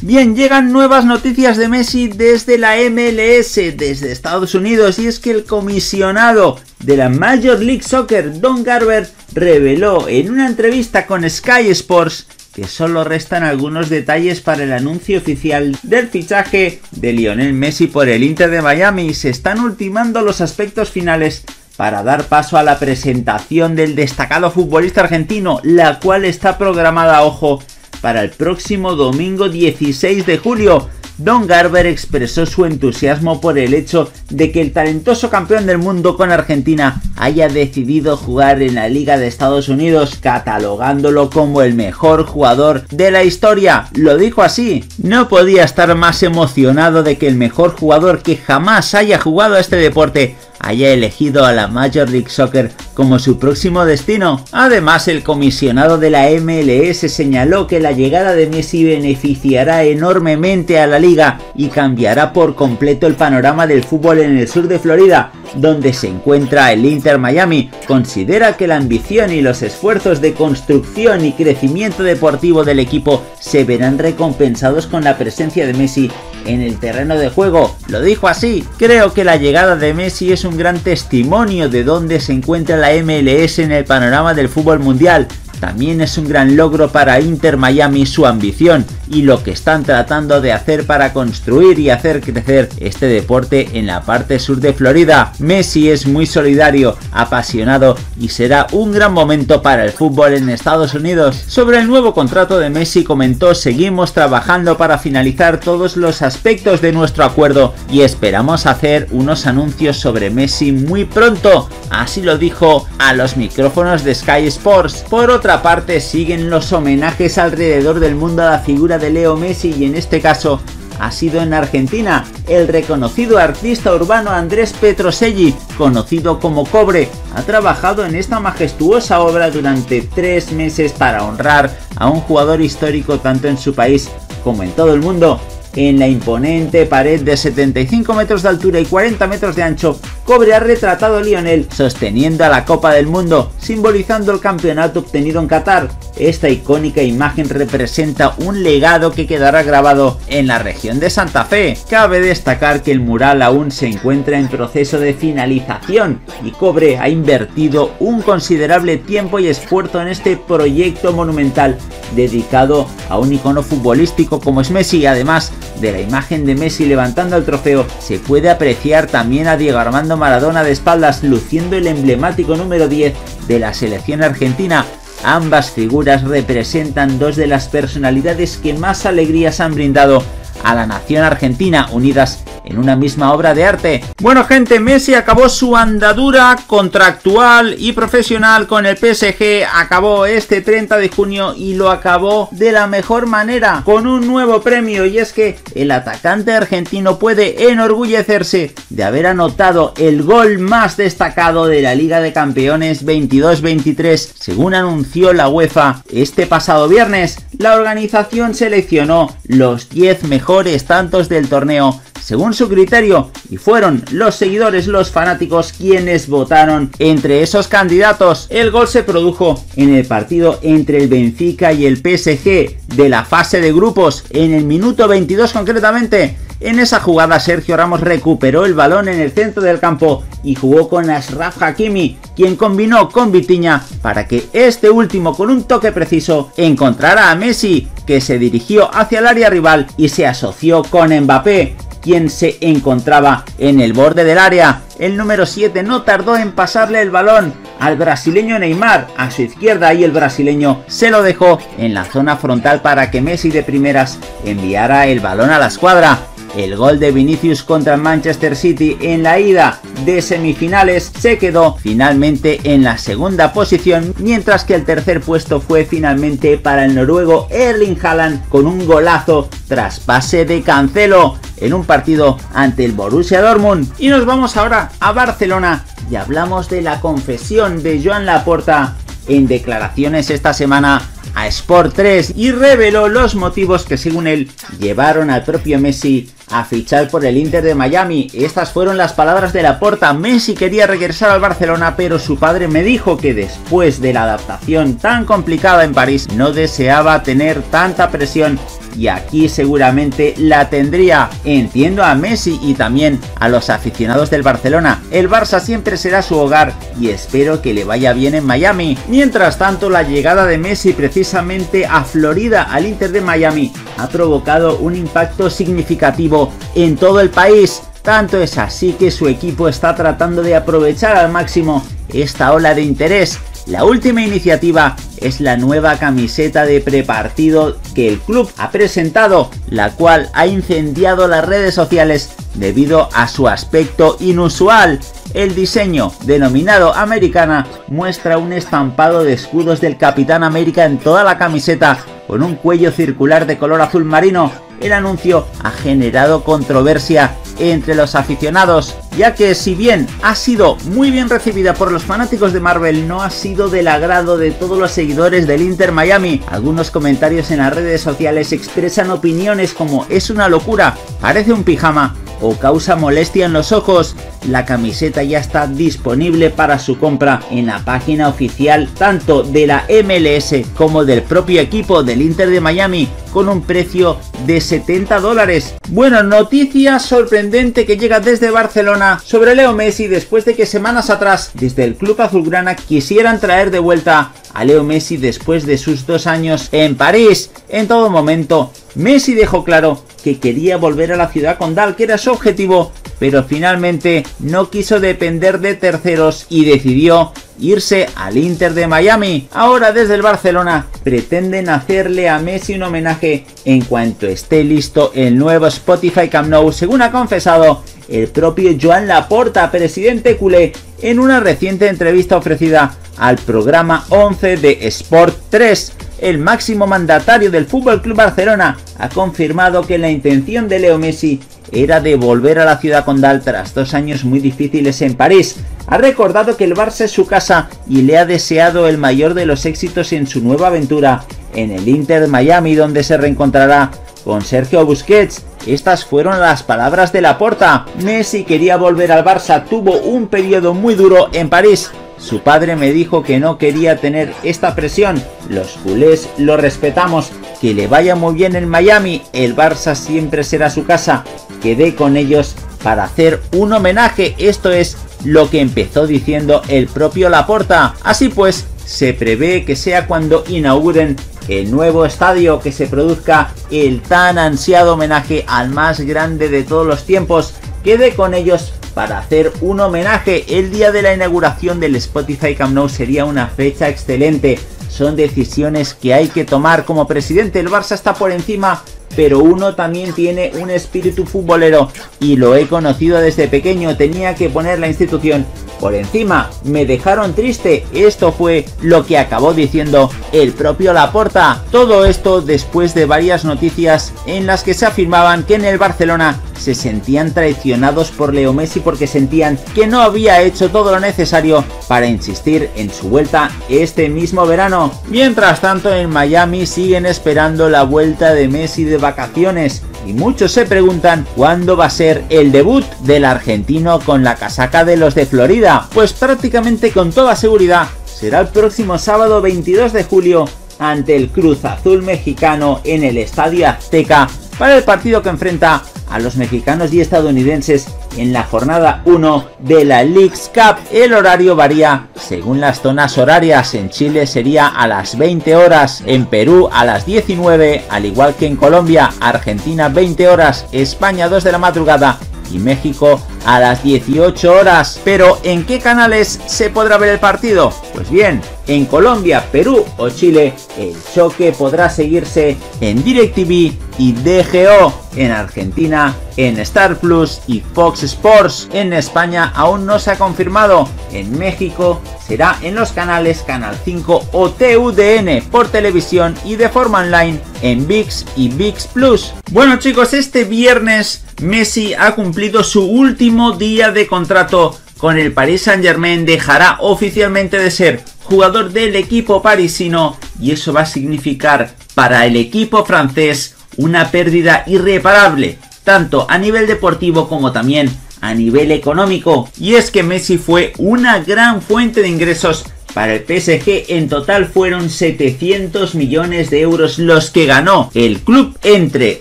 Bien, llegan nuevas noticias de Messi desde la MLS, desde Estados Unidos, y es que el comisionado de la Major League Soccer, Don Garber, reveló en una entrevista con Sky Sports que solo restan algunos detalles para el anuncio oficial del fichaje de Lionel Messi por el Inter de Miami y se están ultimando los aspectos finales para dar paso a la presentación del destacado futbolista argentino, la cual está programada, ojo, para el próximo domingo 16 de julio, Don Garber expresó su entusiasmo por el hecho de que el talentoso campeón del mundo con Argentina haya decidido jugar en la Liga de Estados Unidos, catalogándolo como el mejor jugador de la historia. Lo dijo así: "No podía estar más emocionado de que el mejor jugador que jamás haya jugado a este deporte haya elegido a la Major League Soccer como su próximo destino". Además, el comisionado de la MLS señaló que la llegada de Messi beneficiará enormemente a la liga y cambiará por completo el panorama del fútbol en el sur de Florida, donde se encuentra el Inter Miami. Considera que la ambición y los esfuerzos de construcción y crecimiento deportivo del equipo se verán recompensados con la presencia de Messi en el terreno de juego. Lo dijo así: "Creo que la llegada de Messi es un gran testimonio de dónde se encuentra la MLS en el panorama del fútbol mundial. También es un gran logro para Inter Miami su ambición y lo que están tratando de hacer para construir y hacer crecer este deporte en la parte sur de Florida. Messi es muy solidario, apasionado y será un gran momento para el fútbol en Estados Unidos". Sobre el nuevo contrato de Messi comentó: "Seguimos trabajando para finalizar todos los aspectos de nuestro acuerdo y esperamos hacer unos anuncios sobre Messi muy pronto". Así lo dijo a los micrófonos de Sky Sports. Por otra parte, siguen los homenajes alrededor del mundo a la figura de Leo Messi, y en este caso ha sido en Argentina. El reconocido artista urbano Andrés Petroselli, conocido como Cobre, ha trabajado en esta majestuosa obra durante 3 meses para honrar a un jugador histórico tanto en su país como en todo el mundo. En la imponente pared de 75 metros de altura y 40 metros de ancho, Cobre ha retratado a Lionel sosteniendo a la Copa del Mundo, simbolizando el campeonato obtenido en Qatar. Esta icónica imagen representa un legado que quedará grabado en la región de Santa Fe. Cabe destacar que el mural aún se encuentra en proceso de finalización y Cobre ha invertido un considerable tiempo y esfuerzo en este proyecto monumental dedicado a un icono futbolístico como es Messi. Además de la imagen de Messi levantando el trofeo, se puede apreciar también a Diego Armando Maradona de espaldas luciendo el emblemático número 10 de la selección argentina. Ambas figuras representan dos de las personalidades que más alegrías han brindado a la nación argentina, unidas en una misma obra de arte. Bueno, gente, Messi acabó su andadura contractual y profesional con el PSG, acabó este 30 de junio y lo acabó de la mejor manera, con un nuevo premio, y es que el atacante argentino puede enorgullecerse de haber anotado el gol más destacado de la Liga de Campeones 22-23, según anunció la UEFA este pasado viernes. La organización seleccionó los 10 mejores tantos del torneo según su criterio, y fueron los seguidores, los fanáticos, quienes votaron entre esos candidatos. El gol se produjo en el partido entre el Benfica y el PSG de la fase de grupos, en el minuto 22 concretamente. En esa jugada, Sergio Ramos recuperó el balón en el centro del campo y jugó con Ashraf Hakimi, quien combinó con Vitiña para que este último, con un toque preciso, encontrara a Messi, que se dirigió hacia el área rival y se asoció con Mbappé, quien se encontraba en el borde del área. El número 7 no tardó en pasarle el balón al brasileño Neymar a su izquierda y el brasileño se lo dejó en la zona frontal para que Messi de primeras enviara el balón a la escuadra. El gol de Vinicius contra Manchester City en la ida de semifinales se quedó finalmente en la segunda posición, mientras que el tercer puesto fue finalmente para el noruego Erling Haaland, con un golazo tras pase de Cancelo en un partido ante el Borussia Dortmund. Y nos vamos ahora a Barcelona y hablamos de la confesión de Joan Laporta en declaraciones esta semana a Sport 3 y reveló los motivos que, según él, llevaron al propio Messi a fichar por el Inter de Miami. Estas fueron las palabras de Laporta. Messi quería regresar al Barcelona, pero su padre me dijo que después de la adaptación tan complicada en París no deseaba tener tanta presión y aquí seguramente la tendría. Entiendo a Messi y también a los aficionados del Barcelona. El Barça siempre será su hogar y espero que le vaya bien en Miami. Mientras tanto, la llegada de Messi precisamente a Florida al Inter de Miami ha provocado un impacto significativo en todo el país. Tanto es así que su equipo está tratando de aprovechar al máximo esta ola de interés. La última iniciativa es la nueva camiseta de prepartido que el club ha presentado, la cual ha incendiado las redes sociales debido a su aspecto inusual. El diseño, denominado Americana, muestra un estampado de escudos del Capitán América en toda la camiseta, con un cuello circular de color azul marino. El anuncio ha generado controversia entre los aficionados, ya que si bien ha sido muy bien recibida por los fanáticos de Marvel, no ha sido del agrado de todos los seguidores del Inter Miami. Algunos comentarios en las redes sociales expresan opiniones como "es una locura", "parece un pijama" o "causa molestia en los ojos". La camiseta ya está disponible para su compra en la página oficial tanto de la MLS como del propio equipo del Inter de Miami, con un precio de $70. Bueno, noticia sorprendente que llega desde Barcelona sobre Leo Messi, después de que semanas atrás desde el club azulgrana quisieran traer de vuelta a Leo Messi después de sus 2 años en París. En todo momento, Messi dejó claro que quería volver a la ciudad condal, que era su objetivo, pero finalmente no quiso depender de terceros y decidió irse al Inter de Miami. Ahora desde el Barcelona pretenden hacerle a Messi un homenaje en cuanto esté listo el nuevo Spotify Camp Nou, según ha confesado el propio Joan Laporta, presidente culé, en una reciente entrevista ofrecida al programa 11 de Sport 3. El máximo mandatario del FC Barcelona ha confirmado que la intención de Leo Messi era de volver a la ciudad condal tras 2 años muy difíciles en París. Ha recordado que el Barça es su casa y le ha deseado el mayor de los éxitos en su nueva aventura en el Inter Miami, donde se reencontrará con Sergio Busquets. Estas fueron las palabras de Laporta. Messi quería volver al Barça, tuvo un periodo muy duro en París. Su padre me dijo que no quería tener esta presión. Los culés lo respetamos. Que le vaya muy bien en Miami. El Barça siempre será su casa. Quedé con ellos para hacer un homenaje. Esto es lo que empezó diciendo el propio Laporta. Así pues, se prevé que sea cuando inauguren el nuevo estadio que se produzca el tan ansiado homenaje al más grande de todos los tiempos. Quedé con ellos para hacer un homenaje. El día de la inauguración del Spotify Camp Nou sería una fecha excelente. Son decisiones que hay que tomar. Como presidente, el Barça está por encima, pero uno también tiene un espíritu futbolero y lo he conocido desde pequeño. Tenía que poner la institución por encima. Me dejaron triste. Esto fue lo que acabó diciendo el propio Laporta. Todo esto después de varias noticias en las que se afirmaban que en el Barcelona se sentían traicionados por Leo Messi porque sentían que no había hecho todo lo necesario para insistir en su vuelta este mismo verano. Mientras tanto, en Miami siguen esperando la vuelta de Messi de vacaciones y muchos se preguntan cuándo va a ser el debut del argentino con la casaca de los de Florida. Pues prácticamente con toda seguridad será el próximo sábado 22 de julio ante el Cruz Azul mexicano en el Estadio Azteca, para el partido que enfrenta a los mexicanos y estadounidenses en la jornada 1 de la Leagues Cup. El horario varía según las zonas horarias. En Chile sería a las 20 horas, en Perú a las 19, al igual que en Colombia, Argentina 20 horas, España 2 de la madrugada y México a las 18 horas. Pero ¿en qué canales se podrá ver el partido? Pues bien, en Colombia, Perú o Chile, el choque podrá seguirse en DirecTV y DGO, en Argentina en Star Plus y Fox Sports, en España aún no se ha confirmado, en México será en los canales Canal 5 o TUDN, por televisión y de forma online en ViX y ViX Plus. Bueno chicos, este viernes Messi ha cumplido su último día de contrato con el Paris Saint-Germain. Dejará oficialmente de ser jugador del equipo parisino, y eso va a significar para el equipo francés una pérdida irreparable, tanto a nivel deportivo como también a nivel económico. Y es que Messi fue una gran fuente de ingresos para el PSG. En total fueron 700 millones de euros los que ganó el club entre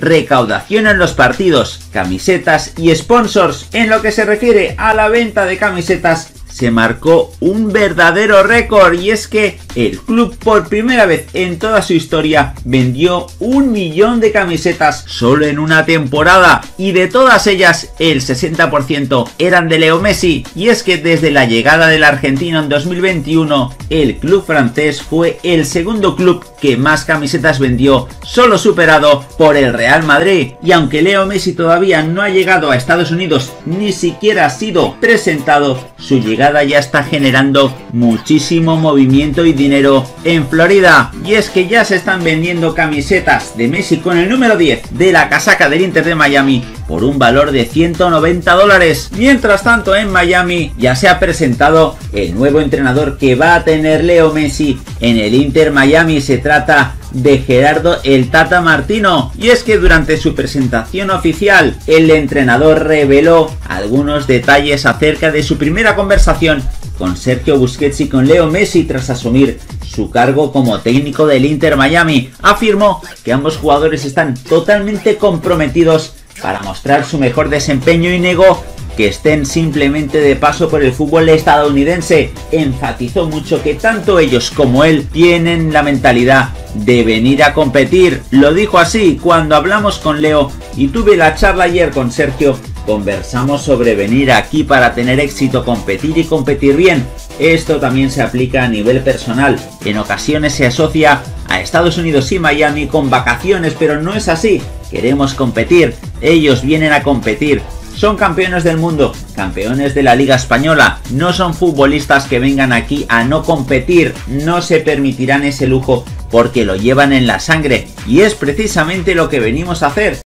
recaudación en los partidos, camisetas y sponsors. En lo que se refiere a la venta de camisetas, se marcó un verdadero récord, y es que el club por primera vez en toda su historia vendió 1 millón de camisetas solo en una temporada, y de todas ellas el 60% eran de Leo Messi. Y es que desde la llegada del argentino en 2021, el club francés fue el segundo club que más camisetas vendió, solo superado por el Real Madrid. Y aunque Leo Messi todavía no ha llegado a Estados Unidos, ni siquiera ha sido presentado, su llegada ya está generando muchísimo movimiento y dinero en Florida. Y es que ya se están vendiendo camisetas de Messi con el número 10 de la casaca del Inter de Miami por un valor de $190. Mientras tanto, en Miami ya se ha presentado el nuevo entrenador que va a tener Leo Messi en el Inter Miami. Se trata de Gerardo el Tata Martino, y es que durante su presentación oficial el entrenador reveló algunos detalles acerca de su primera conversación con Sergio Busquets y con Leo Messi tras asumir su cargo como técnico del Inter Miami. Afirmó que ambos jugadores están totalmente comprometidos para mostrar su mejor desempeño y negó que estén simplemente de paso por el fútbol estadounidense. Enfatizó mucho que tanto ellos como él tienen la mentalidad de venir a competir. Lo dijo así: cuando hablamos con Leo y tuve la charla ayer con Sergio, conversamos sobre venir aquí para tener éxito, competir y competir bien. Esto también se aplica a nivel personal. En ocasiones se asocia a Estados Unidos y Miami con vacaciones, pero no es así. Queremos competir, ellos vienen a competir. Son campeones del mundo, campeones de la Liga Española. No son futbolistas que vengan aquí a no competir. No se permitirán ese lujo porque lo llevan en la sangre. Y es precisamente lo que venimos a hacer.